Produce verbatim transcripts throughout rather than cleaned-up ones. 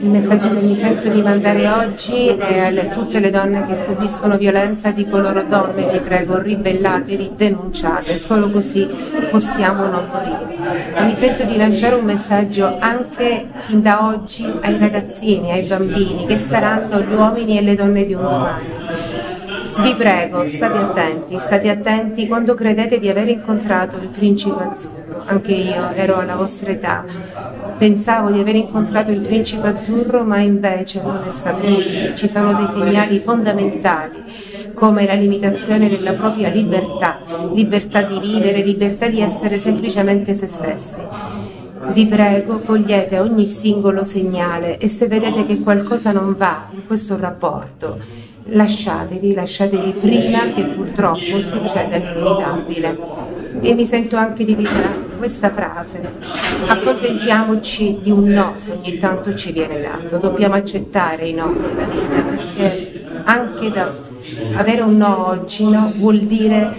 Il messaggio che mi sento di mandare oggi è a tutte le donne che subiscono violenza di coloro donne, vi prego, ribellatevi, denunciate, solo così possiamo non morire. E mi sento di lanciare un messaggio anche fin da oggi ai ragazzini, ai bambini, che saranno gli uomini e le donne di un domani. Vi prego, state attenti, state attenti quando credete di aver incontrato il principe azzurro. Anche io ero alla vostra età, pensavo di aver incontrato il principe azzurro, ma invece non è stato così. Ci sono dei segnali fondamentali, come la limitazione della propria libertà, libertà di vivere, libertà di essere semplicemente se stessi. Vi prego, cogliete ogni singolo segnale e se vedete che qualcosa non va in questo rapporto, Lasciatevi, lasciatevi prima che purtroppo succeda l'inevitabile. E mi sento anche di dire questa frase: accontentiamoci di un no se ogni tanto ci viene dato. Dobbiamo accettare i no nella vita, perché anche da avere un no oggi no, vuol dire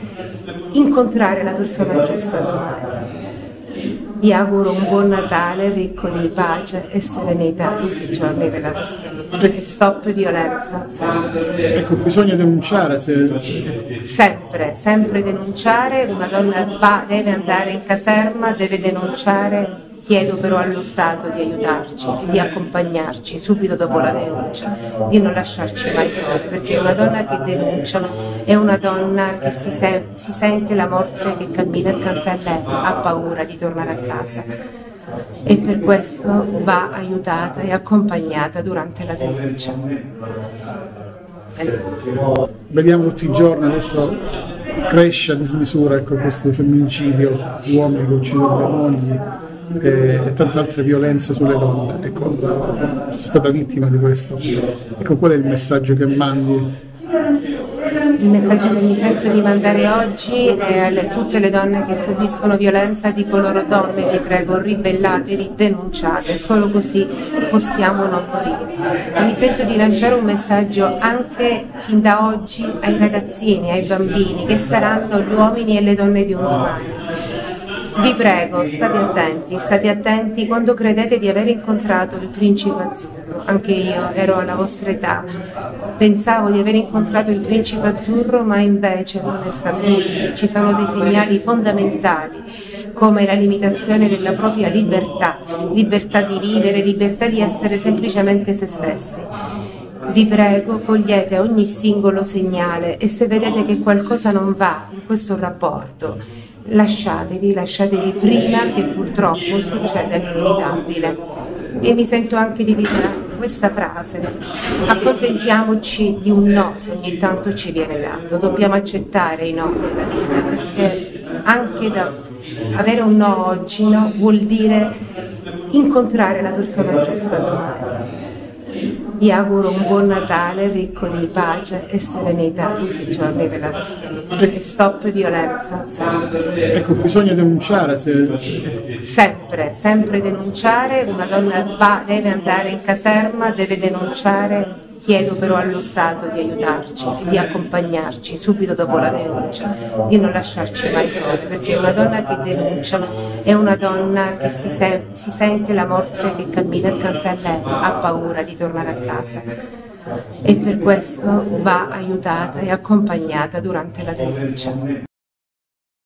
incontrare la persona giusta domani. Vi auguro un buon Natale ricco di pace e serenità tutti i giorni della vostra vita. Stop violenza, sempre. Ecco, bisogna denunciare. Se... Sempre, sempre denunciare. Una donna va, deve andare in caserma, deve denunciare. Chiedo però allo Stato di aiutarci, di accompagnarci subito dopo la denuncia, di non lasciarci mai soli, perché una donna che denuncia è una donna che si, se si sente la morte che cammina accanto a lei, ha paura di tornare a casa e per questo va aiutata e accompagnata durante la denuncia. Allora. Vediamo tutti i giorni adesso cresce a dismisura, ecco, questo femminicidio, gli uomini che uccidono le mogli e, e tante altre violenze sulle donne. Ecco, sono stata vittima di questo. Ecco, qual è il messaggio che mandi? Il messaggio che mi sento di mandare oggi è a tutte le donne che subiscono violenza di coloro donne, vi prego, ribellatevi, denunciate, solo così possiamo non morire. E mi sento di lanciare un messaggio anche fin da oggi ai ragazzini, ai bambini, che saranno gli uomini e le donne di un domani. Vi prego, state attenti, state attenti quando credete di aver incontrato il principe azzurro. Anche io ero alla vostra età, pensavo di aver incontrato il principe azzurro, ma invece non è stato così. Ci sono dei segnali fondamentali, come la limitazione della propria libertà, libertà di vivere, libertà di essere semplicemente se stessi. Vi prego, cogliete ogni singolo segnale e se vedete che qualcosa non va in questo rapporto, Lasciatevi, lasciatevi prima che purtroppo succeda l'inevitabile. E mi sento anche di dire questa frase: accontentiamoci di un no se ogni tanto ci viene dato. Dobbiamo accettare i no nella vita, perché anche da avere un no oggi no, vuol dire incontrare la persona giusta domani. Vi auguro un buon Natale ricco di pace e serenità tutti i giorni della vostra vita. Stop violenza, sempre. Ecco, bisogna denunciare. Se... Sempre, sempre denunciare. Una donna va, deve andare in caserma, deve denunciare. Chiedo però allo Stato di aiutarci, di accompagnarci subito dopo la denuncia, di non lasciarci mai soli, perché una donna che denuncia è una donna che si, se si sente la morte che cammina accanto a lei, ha paura di tornare a casa e per questo va aiutata e accompagnata durante la denuncia.